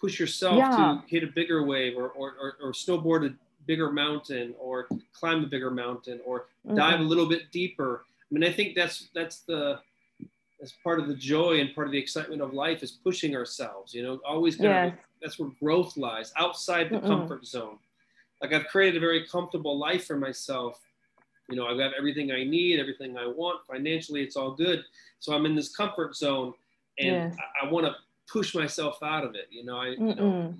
push yourself yeah. to hit a bigger wave, or or or, or snowboard a bigger mountain, or climb a bigger mountain, or mm-hmm. dive a little bit deeper. I mean, I think that's that's the that's part of the joy and part of the excitement of life is pushing ourselves. You know, always kind yes. of, that's where growth lies, outside the Mm-mm. comfort zone. Like I've created a very comfortable life for myself. You know, I've got everything I need, everything I want. Financially, it's all good. So I'm in this comfort zone, and yes. I, I want to push myself out of it. You know, I you know,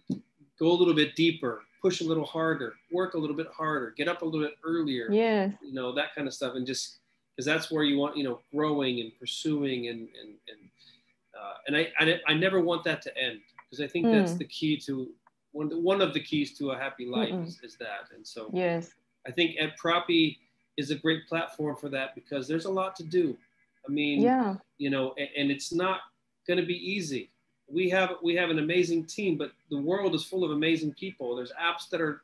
go a little bit deeper, push a little harder, work a little bit harder, get up a little bit earlier. Yeah. You know, that kind of stuff. And just because that's where you want, you know, growing and pursuing and and and uh, and I, I I never want that to end, because I think mm. that's the key to. One of, the, one of the keys to a happy life is, is that. And so yes. I think at Propy is a great platform for that, because there's a lot to do. I mean, yeah. you know, and, and it's not going to be easy. We have we have an amazing team, but the world is full of amazing people. There's apps that are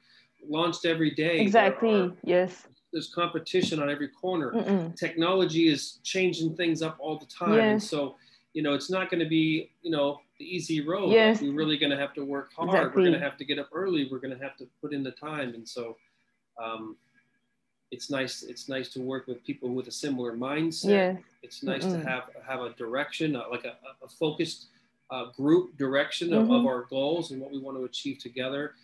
launched every day. Exactly, there are, yes. There's competition on every corner. Mm-mm. Technology is changing things up all the time. Yes. And so, you know, it's not going to be, you know, the easy road. Yes. We're really going to have to work hard. Exactly. We're going to have to get up early. We're going to have to put in the time. And so um, it's nice. It's nice to work with people with a similar mindset. Yeah. It's nice mm-hmm. to have have a direction, uh, like a, a focused uh, group direction of, mm-hmm. of our goals and what we want to achieve together.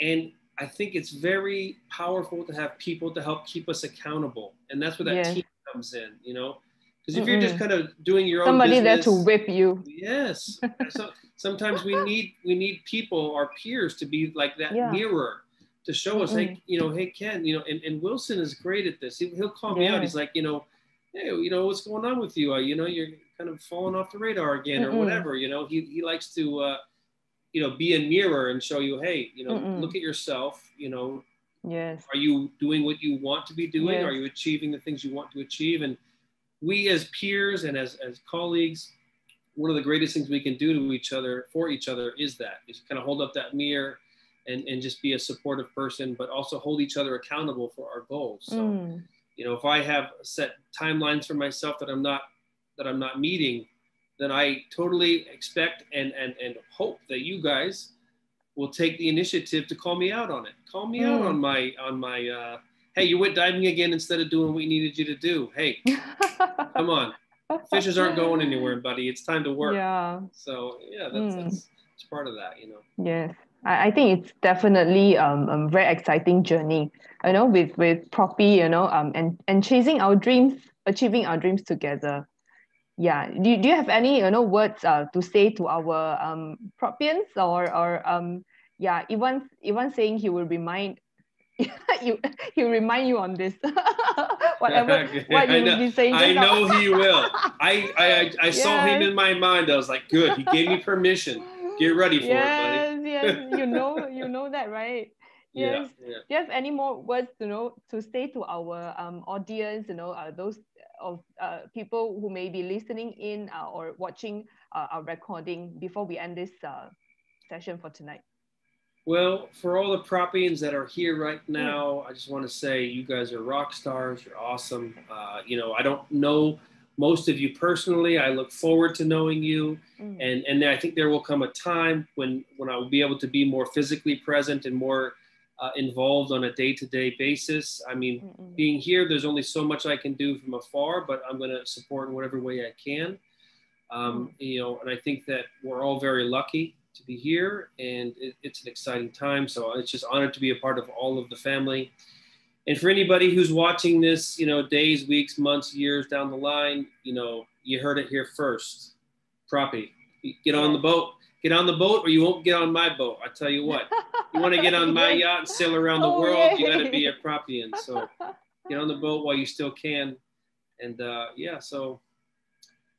And I think it's very powerful to have people to help keep us accountable. And that's where that yes. team comes in, you know. Because if you're just kind of doing your own somebody business, there to whip you. Yes. So sometimes we need we need people, our peers, to be like that yeah. mirror to show us, mm-mm. hey, you know, hey Ken, you know, and, and Wilson is great at this. He, he'll call me yeah. out. He's like, you know, hey, you know, what's going on with you? Uh, you know, you're kind of falling off the radar again, mm-mm. or whatever. You know, he he likes to, uh, you know, be a mirror and show you, hey, you know, mm-mm. look at yourself. You know, yes. Are you doing what you want to be doing? Yes. Are you achieving the things you want to achieve? And we as peers and as, as colleagues, one of the greatest things we can do to each other, for each other, is that, is kind of hold up that mirror and, and just be a supportive person, but also hold each other accountable for our goals. So, mm. you know, if I have set timelines for myself that I'm not, that I'm not meeting, then I totally expect and, and, and hope that you guys will take the initiative to call me out on it. Call me mm. out on my, on my, uh, hey, you went diving again instead of doing what we needed you to do. Hey, come on. Fishes aren't going anywhere, buddy. It's time to work. Yeah. So yeah, that's, mm. that's, that's part of that, you know. Yes. I, I think it's definitely um, a very exciting journey, you know, with, with Propy, you know, um, and, and chasing our dreams, achieving our dreams together. Yeah. Do, do you have any, you know, words uh, to say to our um, Propyans or, or um, yeah, Yvonne, Yvonne saying he will remind you, he'll remind you on this. Whatever yeah, what you will be saying. I know he will. I I, I, I yes. saw him in my mind. I was like, good. He gave me permission. Get ready for yes, it, buddy. Yes, yes. You know, you know that, right? Yes. Yeah, yeah. Do you have any more words to know to say to our um audience? You know, uh, those of uh, people who may be listening in uh, or watching uh, our recording before we end this uh, session for tonight. Well, for all the Propians that are here right now, I just want to say you guys are rock stars. You're awesome. Uh, you know, I don't know most of you personally. I look forward to knowing you. Mm. And, and I think there will come a time when, when I will be able to be more physically present and more uh, involved on a day-to-day basis. I mean, Mm-mm. being here, there's only so much I can do from afar, but I'm going to support in whatever way I can. Um, mm. You know, and I think that we're all very lucky to be here, and it, it's an exciting time. So it's just honored to be a part of all of the family. And for anybody who's watching this, you know, days, weeks, months, years down the line, you know, you heard it here first. Propy, get on the boat, get on the boat, or you won't get on my boat. I tell you what, you want to get on my yacht and sail around the oh, world, yay. You got to be a Propyan. So get on the boat while you still can. And uh, yeah, so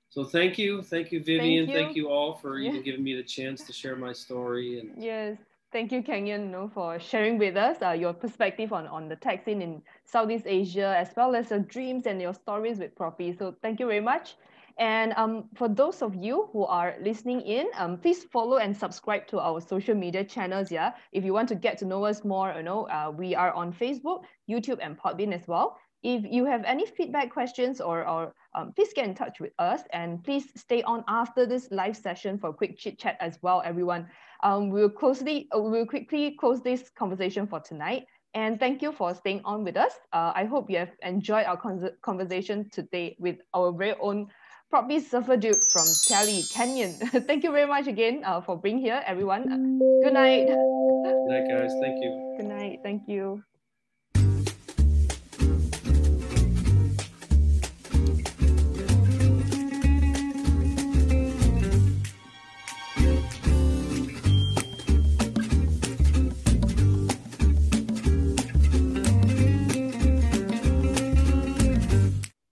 So thank you. Thank you, Vivian. Thank you, thank you all for yeah. even giving me the chance to share my story. And yes, Thank you, Kenyon, no, for sharing with us uh, your perspective on, on the tech scene in Southeast Asia, as well as your dreams and your stories with Propy. So thank you very much. And um, for those of you who are listening in, um, please follow and subscribe to our social media channels. Yeah, if you want to get to know us more, you know, uh, we are on Facebook, YouTube, and Podbean as well. If you have any feedback, questions, or, or um, please get in touch with us, and please stay on after this live session for a quick chit chat as well, everyone. Um, we'll closely, uh, we'll quickly close this conversation for tonight. And thank you for staying on with us. Uh, I hope you have enjoyed our con conversation today with our very own Propy Surfer Dude from Cali, Kenyon. Thank you very much again uh, for being here, everyone. Uh, good night. Good night, guys. Thank you. Good night. Thank you.